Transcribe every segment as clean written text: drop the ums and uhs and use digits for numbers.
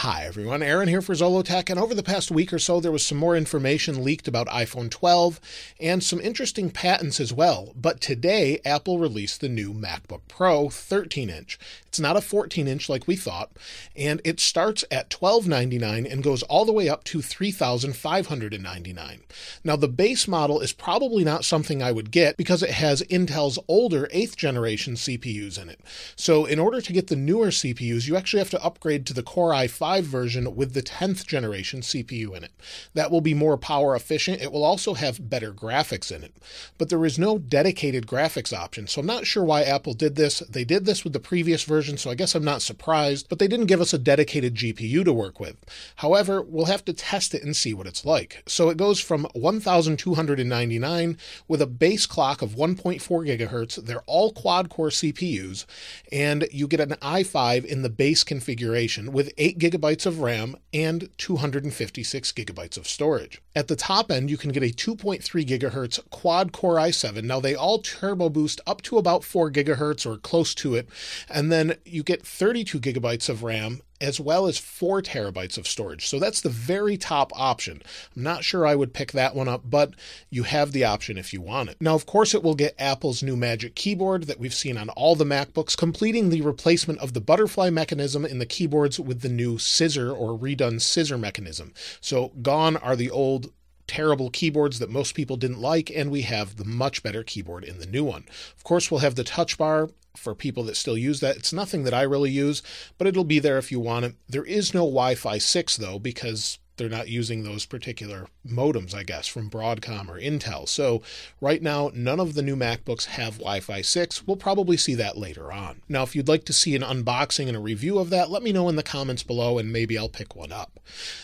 Hi everyone, Aaron here for Zollotech, and over the past week or so there was some more information leaked about iPhone 12 and some interesting patents as well, but today Apple released the new MacBook Pro 13-inch. It's not a 14-inch like we thought, and it starts at $1,299 and goes all the way up to $3,599. Now the base model is probably not something I would get because it has Intel's older 8th generation CPUs in it. So in order to get the newer CPUs, you actually have to upgrade to the Core i5 version with the 10th generation CPU in it. That will be more power efficient. It will also have better graphics in it, but there is no dedicated graphics option. So I'm not sure why Apple did this. They did this with the previous version, so I guess I'm not surprised, but they didn't give us a dedicated GPU to work with. However, we'll have to test it and see what it's like. So it goes from $1,299 with a base clock of 1.4 gigahertz. They're all quad core CPUs, and you get an i5 in the base configuration with 8 gigabytes of RAM and 256 gigabytes of storage. At the top end, you can get a 2.3 gigahertz quad core i7. Now they all turbo boost up to about 4 gigahertz or close to it. And then you get 32 gigabytes of RAM as well as 4 terabytes of storage. So that's the very top option. I'm not sure I would pick that one up, but you have the option if you want it. Now, of course, it will get Apple's new Magic Keyboard that we've seen on all the MacBooks, completing the replacement of the butterfly mechanism in the keyboards with the new scissor or redone scissor mechanism. So gone are the old terrible keyboards that most people didn't like, and we have the much better keyboard in the new one. Of course, we'll have the touch bar for people that still use that. It's nothing that I really use, but it'll be there if you want it. There is no Wi-Fi 6 though, because they're not using those particular modems, I guess, from Broadcom or Intel. So right now, none of the new MacBooks have Wi-Fi 6. We'll probably see that later on. Now, if you'd like to see an unboxing and a review of that, let me know in the comments below and maybe I'll pick one up.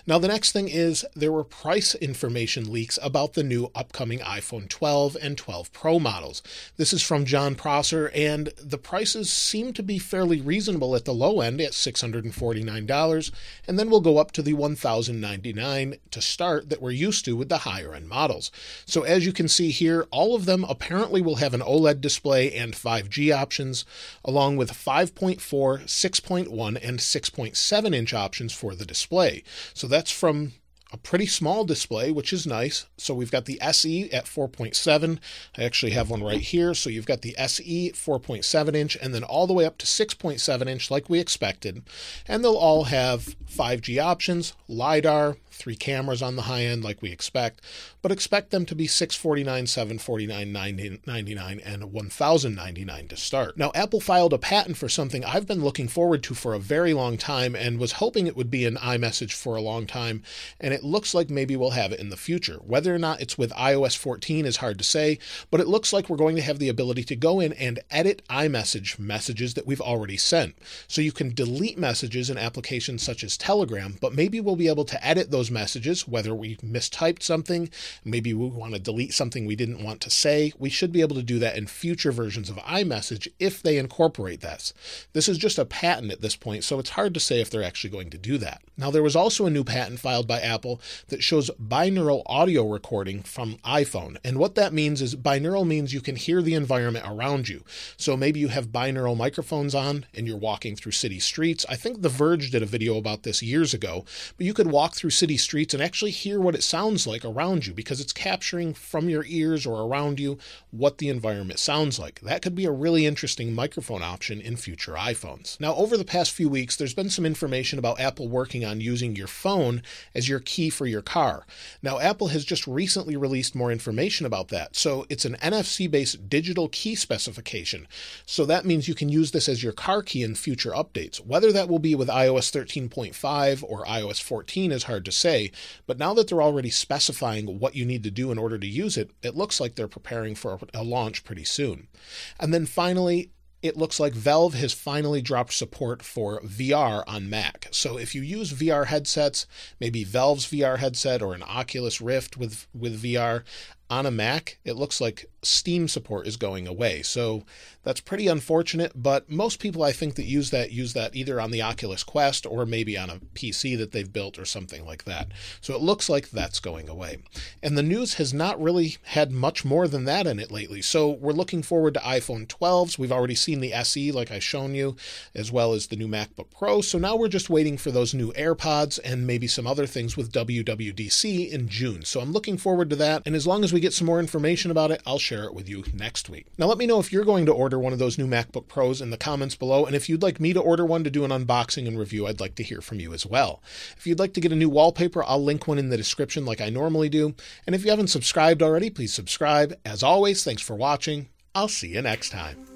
Now, the next thing is there were price information leaks about the new upcoming iPhone 12 and 12 Pro models. This is from John Prosser, and the prices seem to be fairly reasonable at the low end at $649, and then we'll go up to the $1,090 to start that we're used to with the higher end models. So as you can see here, all of them apparently will have an OLED display and 5G options, along with 5.4, 6.1, and 6.7 inch options for the display. So that's from a pretty small display, which is nice. So we've got the SE at 4.7. I actually have one right here. So you've got the SE 4.7 inch and then all the way up to 6.7 inch like we expected. And they'll all have 5G options, LiDAR, 3 cameras on the high end like we expect, but expect them to be $649, $749, $999, and $1,099 to start. Now, Apple filed a patent for something I've been looking forward to for a very long time and was hoping it would be an iMessage for a long time, and it looks like maybe we'll have it in the future. Whether or not it's with iOS 14 is hard to say, but it looks like we're going to have the ability to go in and edit iMessage messages that we've already sent. So you can delete messages in applications such as Telegram, but maybe we'll be able to edit those messages, whether we mistyped something, maybe we want to delete something we didn't want to say. We should be able to do that in future versions of iMessage if they incorporate this. This is just a patent at this point, so it's hard to say if they're actually going to do that. Now, there was also a new patent filed by Apple that shows binaural audio recording from iPhone. And what that means is binaural means you can hear the environment around you. So maybe you have binaural microphones on and you're walking through city streets. I think The Verge did a video about this years ago, but you could walk through city streets and actually hear what it sounds like around you because it's capturing from your ears or around you what the environment sounds like. That could be a really interesting microphone option in future iPhones. Now, over the past few weeks, there's been some information about Apple working on using your phone as your key for your car. Now, Apple has just recently released more information about that. So it's an NFC-based digital key specification. So that means you can use this as your car key in future updates. Whether that will be with iOS 13.5 or iOS 14 is hard to say, but now that they're already specifying what you need to do in order to use it, it looks like they're preparing for a launch pretty soon. And then finally, it looks like Valve has finally dropped support for VR on Mac. So if you use VR headsets, maybe Valve's VR headset or an Oculus Rift with VR on a Mac, it looks like Steam support is going away. So that's pretty unfortunate, but most people I think that use that either on the Oculus Quest or maybe on a PC that they've built or something like that. So it looks like that's going away. And the news has not really had much more than that in it lately. So we're looking forward to iPhone 12s. We've already seen the SE, like I've shown you, as well as the new MacBook Pro. So now we're just waiting for those new AirPods and maybe some other things with WWDC in June. So I'm looking forward to that. And as long as we get some more information about it, I'll share it with you next week. Now, let me know if you're going to order one of those new MacBook Pros in the comments below. And if you'd like me to order one to do an unboxing and review, I'd like to hear from you as well. If you'd like to get a new wallpaper, I'll link one in the description like I normally do. And if you haven't subscribed already, please subscribe. As always, thanks for watching. I'll see you next time.